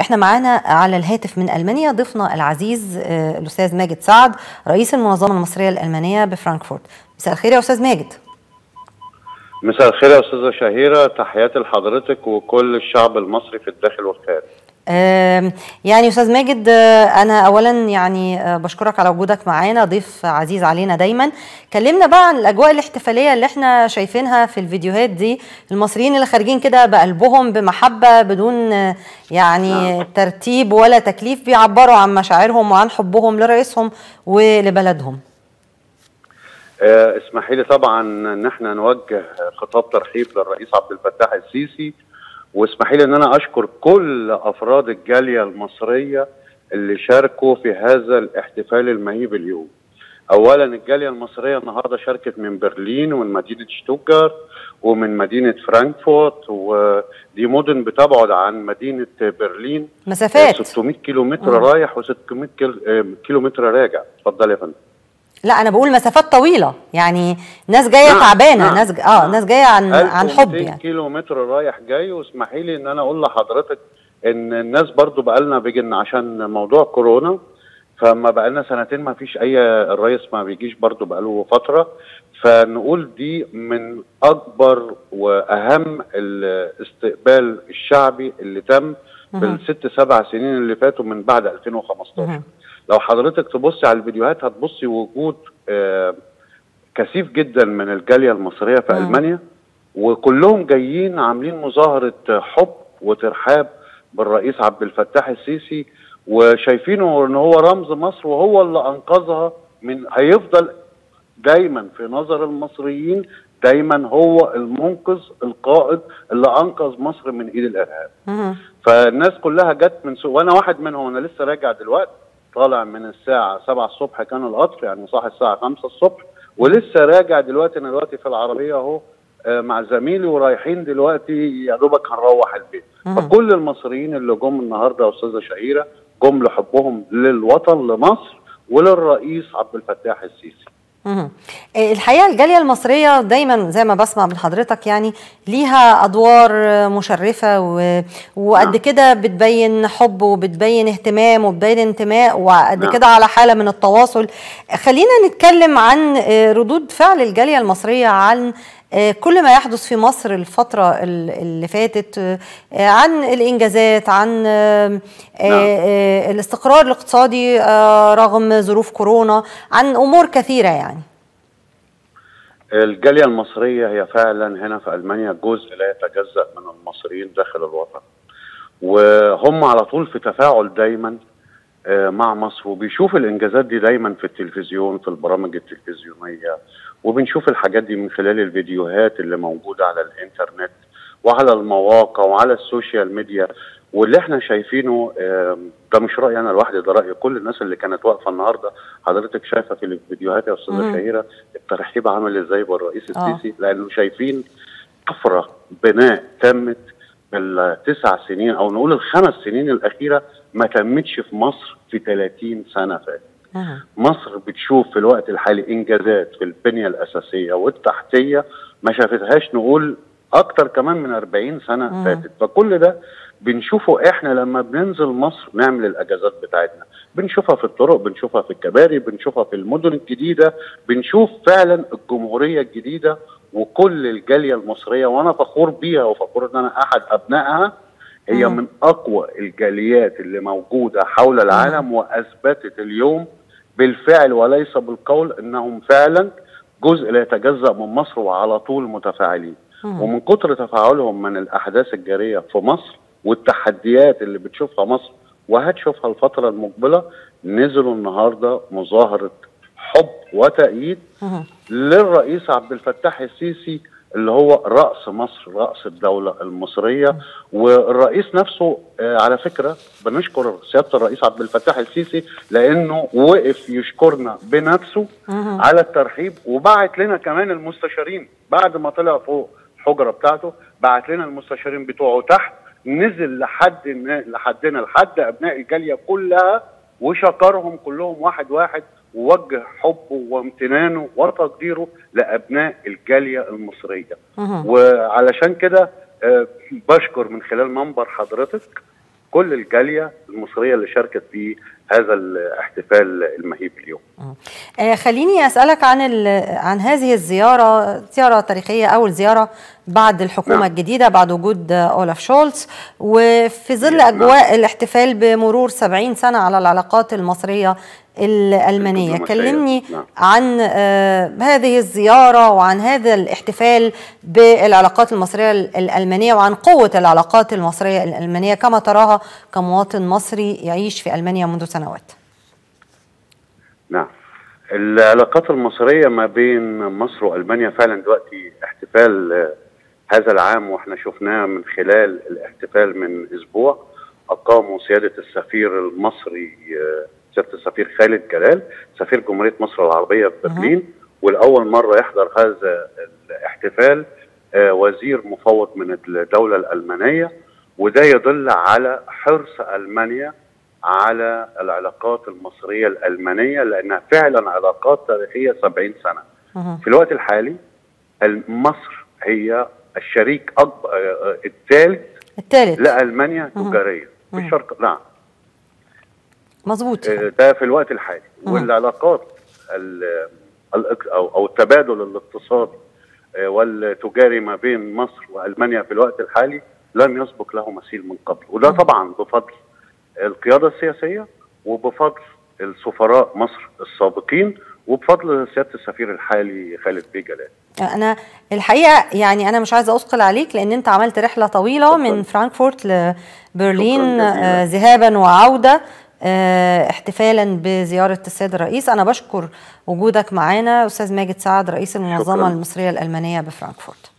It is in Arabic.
احنا معانا على الهاتف من ألمانيا ضيفنا العزيز الأستاذ ماجد سعد رئيس المنظمة المصرية الألمانية بفرانكفورت. مساء الخير يا أستاذ ماجد. مساء الخير يا أستاذة شهيره، تحياتي لحضرتك وكل الشعب المصري في الداخل والخارج. يعني أستاذ ماجد، أنا أولا يعني بشكرك على وجودك معانا، ضيف عزيز علينا دايما. كلمنا بقى عن الأجواء الاحتفالية اللي احنا شايفينها في الفيديوهات دي، المصريين اللي خارجين كده بقلبهم بمحبة بدون يعني ترتيب ولا تكليف، بيعبروا عن مشاعرهم وعن حبهم لرئيسهم ولبلدهم. اسمحي لي طبعا إن احنا نوجه خطاب ترحيب للرئيس عبد الفتاح السيسي، واسمحيلي ان انا اشكر كل افراد الجاليه المصريه اللي شاركوا في هذا الاحتفال المهيب اليوم. اولا الجاليه المصريه النهارده شاركت من برلين ومن مدينه شتوتجارت ومن مدينه فرانكفورت، ودي مدن بتبعد عن مدينه برلين مسافات 600 كيلومتر رايح و600 كيلومتر راجع. اتفضل يا فندم. لا انا بقول مسافات طويله، يعني ناس جايه تعبانه. ناس جايه عن حب يعني. كيلو متر رايح جاي. واسمحي لي ان انا اقول لحضرتك ان الناس برضو بقالنا بيجن عشان موضوع كورونا، فما بقالنا سنتين ما فيش اي الرئيس ما بيجيش، برضو بقاله فتره، فنقول دي من اكبر واهم الاستقبال الشعبي اللي تم بالست 7 سنين اللي فاتوا من بعد 2015. لو حضرتك تبصي على الفيديوهات هتبصي وجود كثيف جدا من الجاليه المصريه في ألمانيا، وكلهم جايين عاملين مظاهره حب وترحاب بالرئيس عبد الفتاح السيسي، وشايفينه ان هو رمز مصر وهو اللي انقذها من، هيفضل دايما في نظر المصريين دايما هو المنقذ القائد اللي انقذ مصر من ايد الارهاب. فالناس كلها جت من وانا واحد منهم، انا لسه راجع دلوقتي، طالع من الساعة 7 الصبح كان القطر، يعني صاحي الساعة 5 الصبح ولسه راجع دلوقتي. أنا دلوقتي في العربية أهو مع زميلي ورايحين دلوقتي يا دوبك هنروح البيت. فكل المصريين اللي جم النهارده يا أستاذة شهيرة جم لحبهم للوطن لمصر وللرئيس عبد الفتاح السيسي. الحقيقة الجالية المصرية دايما زي ما بسمع من حضرتك يعني ليها أدوار مشرفة وقد كده بتبين حب وبتبين اهتمام وبتبين انتماء وقد كده على حالة من التواصل. خلينا نتكلم عن ردود فعل الجالية المصرية عن كل ما يحدث في مصر الفترة اللي فاتت، عن الإنجازات، عن الاستقرار الاقتصادي رغم ظروف كورونا، عن أمور كثيرة. يعني الجالية المصرية هي فعلا هنا في ألمانيا جزء لا يتجزأ من المصريين داخل الوطن، وهم على طول في تفاعل دايما مع مصر، وبيشوف الإنجازات دي دايما في التلفزيون في البرامج التلفزيونية، وبنشوف الحاجات دي من خلال الفيديوهات اللي موجودة على الإنترنت وعلى المواقع وعلى السوشيال ميديا. واللي احنا شايفينه ده مش رأيي أنا لوحدي، ده رأي كل الناس اللي كانت واقفة النهاردة. حضرتك شايفة في الفيديوهات يا أستاذة شهيرة الترحيب عمل إزاي بالرئيس السيسي، لأنه شايفين طفرة بناء تمت بال9 سنين أو نقول ال5 سنين الأخيرة ما تمتش في مصر في 30 سنة فاتت. مصر بتشوف في الوقت الحالي إنجازات في البنية الأساسية والتحتية ما شافتهاش نقول أكتر كمان من 40 سنة فاتت. فكل ده بنشوفه إحنا لما بننزل مصر نعمل الأجازات بتاعتنا، بنشوفها في الطرق، بنشوفها في الكباري، بنشوفها في المدن الجديدة، بنشوف فعلا الجمهورية الجديدة وكل الجالية المصرية. وأنا فخور بيها وفخور إن أنا أحد أبنائها. هي من أقوى الجاليات اللي موجودة حول العالم، وأثبتت اليوم بالفعل وليس بالقول انهم فعلا جزء لا يتجزأ من مصر وعلى طول متفاعلين. ومن كتر تفاعلهم من الاحداث الجاريه في مصر والتحديات اللي بتشوفها مصر وهتشوفها الفتره المقبله، نزلوا النهارده مظاهره حب وتأييد للرئيس عبد الفتاح السيسي اللي هو رأس مصر، رأس الدولة المصرية. والرئيس نفسه على فكرة بنشكر سيادة الرئيس عبد الفتاح السيسي لأنه وقف يشكرنا بنفسه على الترحيب، وبعت لنا كمان المستشارين بعد ما طلع فوق الحجرة بتاعته، بعت لنا المستشارين بتوعه تحت، نزل لحد أبناء الجالية كلها وشكرهم كلهم واحد واحد، ووجه حبه وامتنانه وتقديره لأبناء الجالية المصرية. وعلشان كده بشكر من خلال منبر حضرتك كل الجاليه المصريه اللي شاركت في هذا الاحتفال المهيب اليوم. خليني اسالك عن هذه الزياره، زياره تاريخيه، اول زياره بعد الحكومه الجديده، بعد وجود أولاف شولتس، وفي ظل اجواء الاحتفال بمرور 70 سنه على العلاقات المصريه الألمانية. كلمني عن هذه الزيارة وعن هذا الاحتفال بالعلاقات المصرية الألمانية وعن قوة العلاقات المصرية الألمانية كما تراها كمواطن مصري يعيش في ألمانيا منذ سنوات. نعم، العلاقات المصرية ما بين مصر وألمانيا فعلا دلوقتي احتفال هذا العام، واحنا شفناه من خلال الاحتفال من أسبوع أقاموا سيادة السفير المصري، سيادة السفير خالد جلال سفير جمهورية مصر العربية في برلين، والأول مرة يحضر هذا الاحتفال وزير مفوض من الدولة الألمانية، وده يدل على حرص ألمانيا على العلاقات المصرية الألمانية لأنها فعلا علاقات تاريخية 70 سنة. في الوقت الحالي مصر هي الشريك الثالث لألمانيا تجاريا في الشرق. نعم مظبوط، ده في الوقت الحالي. والعلاقات او التبادل الاقتصادي والتجاري ما بين مصر والمانيا في الوقت الحالي لم يسبق له مثيل من قبل، وده طبعا بفضل القياده السياسيه وبفضل السفراء مصر السابقين وبفضل سياده السفير الحالي خالد جلال. انا الحقيقه يعني انا مش عايزه اثقل عليك لان انت عملت رحله طويله من فرانكفورت لبرلين ذهابا وعوده احتفالا بزيارة السيد الرئيس. أنا بشكر وجودك معنا أستاذ ماجد سعد رئيس المنظمة المصرية الألمانية بفرانكفورت.